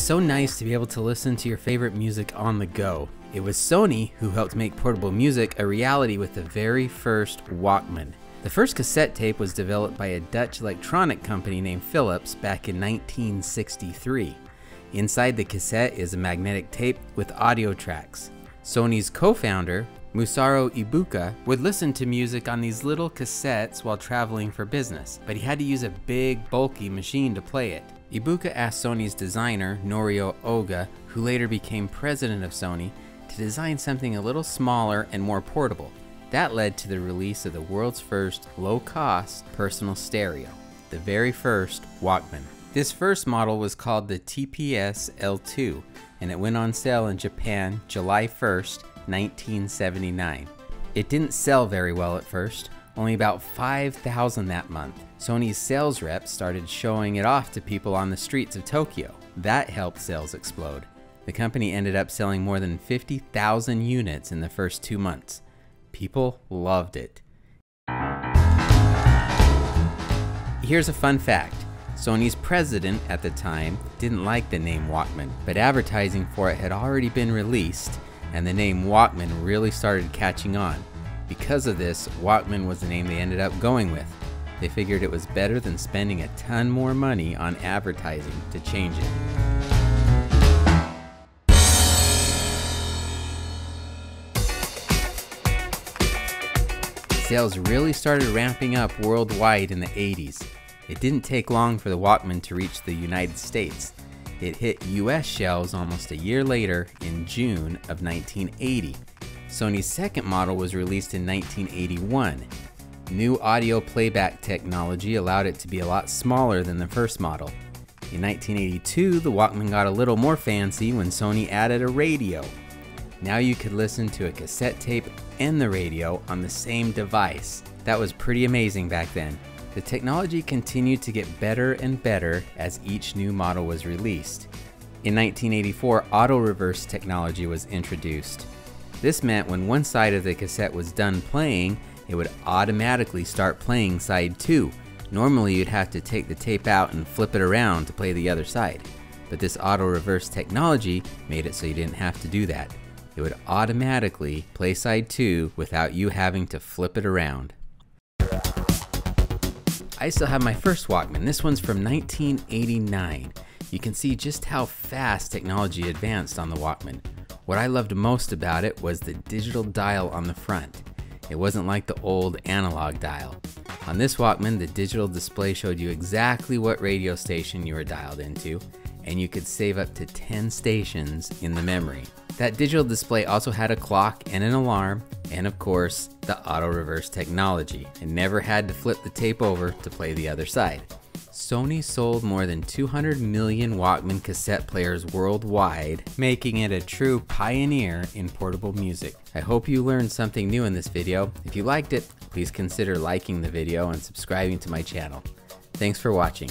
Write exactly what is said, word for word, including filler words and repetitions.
was so nice to be able to listen to your favorite music on the go. It was Sony who helped make portable music a reality with the very first Walkman. The first cassette tape was developed by a Dutch electronic company named Philips back in nineteen sixty-three. Inside the cassette is a magnetic tape with audio tracks. Sony's co-founder, Masaru Ibuka, would listen to music on these little cassettes while traveling for business, but he had to use a big, bulky machine to play it. Ibuka asked Sony's designer, Norio Ohga, who later became president of Sony, to design something a little smaller and more portable. That led to the release of the world's first low-cost personal stereo, the very first Walkman. This first model was called the T P S L two, and it went on sale in Japan July first, nineteen seventy-nine. It didn't sell very well at first, only about five thousand that month. Sony's sales reps started showing it off to people on the streets of Tokyo. That helped sales explode. The company ended up selling more than fifty thousand units in the first two months. People loved it. Here's a fun fact. Sony's president at the time didn't like the name Walkman, but advertising for it had already been released, and the name Walkman really started catching on. Because of this, Walkman was the name they ended up going with. They figured it was better than spending a ton more money on advertising to change it. Sales really started ramping up worldwide in the eighties. It didn't take long for the Walkman to reach the United States. It hit U S shelves almost a year later in June of nineteen eighty. Sony's second model was released in nineteen eighty-one. New audio playback technology allowed it to be a lot smaller than the first model. In nineteen eighty-two, the Walkman got a little more fancy when Sony added a radio. Now you could listen to a cassette tape and the radio on the same device. That was pretty amazing back then. The technology continued to get better and better as each new model was released. In nineteen eighty-four, auto-reverse technology was introduced. This meant when one side of the cassette was done playing, it would automatically start playing side two. Normally you'd have to take the tape out and flip it around to play the other side. But this auto-reverse technology made it so you didn't have to do that. It would automatically play side two without you having to flip it around. I still have my first Walkman. This one's from nineteen eighty-nine. You can see just how fast technology advanced on the Walkman. What I loved most about it was the digital dial on the front. It wasn't like the old analog dial. On this Walkman, the digital display showed you exactly what radio station you were dialed into, and you could save up to ten stations in the memory. That digital display also had a clock and an alarm, and of course, the auto-reverse technology. It never had to flip the tape over to play the other side. Sony sold more than two hundred million Walkman cassette players worldwide, making it a true pioneer in portable music. I hope you learned something new in this video. If you liked it, please consider liking the video and subscribing to my channel. Thanks for watching.